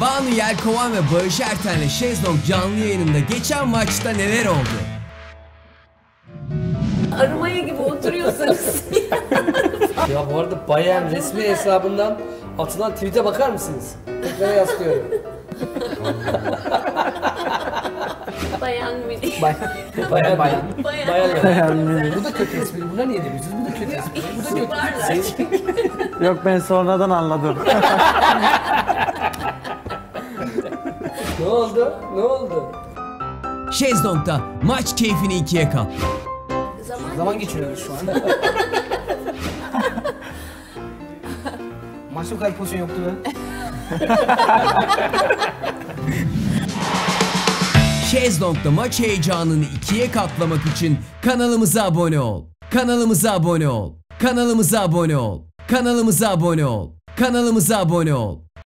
Banu Yelkovan ve Bağış Erten ile Şezlong canlı yayınında geçen maçta neler oldu? Arımaya gibi oturuyorsanız. Ya bu arada Bayern resmi hesabından atılan tweet'e bakar mısınız? Ben yazıyorum. Bayern Münih. Bayern Münih. Bu da kötü espri. Buna niye demiştiniz? Bu da kötü espri. Yok, ben sonradan anladım. Ne oldu? Şezlong'da maç keyfini ikiye kat. Zaman geçiriyoruz şu an. Maçta bu kadar pozisyon yoktu be. Şezlong'da maç heyecanını ikiye katlamak için kanalımıza abone ol. Kanalımıza abone ol. Kanalımıza abone ol. Kanalımıza abone ol. Kanalımıza abone ol.